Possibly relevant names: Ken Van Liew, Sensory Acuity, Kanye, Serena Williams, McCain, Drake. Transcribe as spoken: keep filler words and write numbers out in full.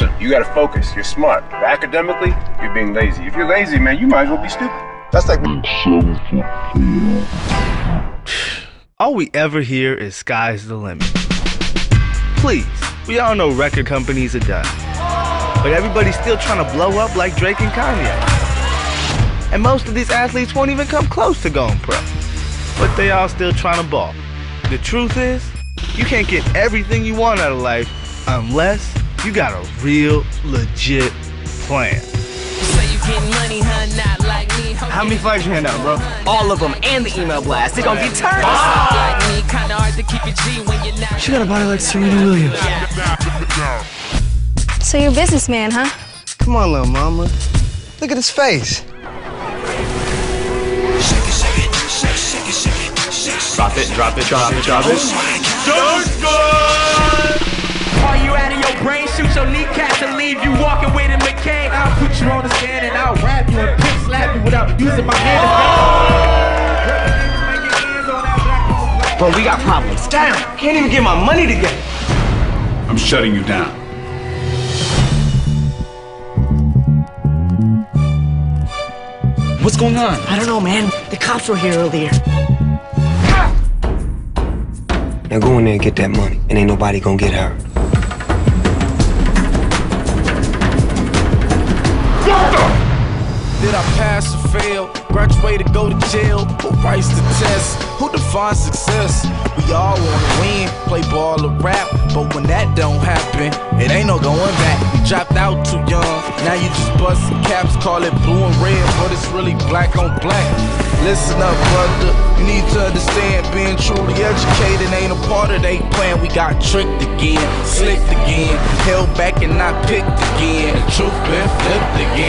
listen, you got to focus. You're smart. But academically, you're being lazy. If you're lazy, man, you might as well be stupid. That's like... All we ever hear is sky's the limit. Please, we all know record companies are done. But everybody's still trying to blow up like Drake and Kanye. And most of these athletes won't even come close to going pro. But they all still trying to ball. The truth is, you can't get everything you want out of life unless you got a real, legit plan. So you getting money, huh? Not like me. How many flags you hand out, bro? All of them, and the email blast. They gonna get turned. Oh! She got a body like Serena Williams. So you're a businessman, huh? Come on, little mama. Look at his face. Drop it, drop it, drop it, drop it. Are you out of your brain? Shoot your kneecaps and leave you walking with a McCain. I'll put you on the stand and I'll wrap you and pimp slap you without using my hand. Bro, we got problems. Damn, can't even get my money together. I'm shutting you down. What's going on? I don't know, man. The cops were here earlier. Now go in there and get that money, and ain't nobody gonna get hurt. What the? Did I pass or fail? Graduate to go to jail? Who writes the test? Who defines success? We all wanna win, play ball or rap, but when that don't happen, it ain't no going back. You dropped out too young, now you just busting caps, call it blue and red, but it's really black on black. Listen up, brother, you need to understand being truly educated ain't a part of they plan. We got tricked again, slicked again, held back and not picked again, the truth been flipped again.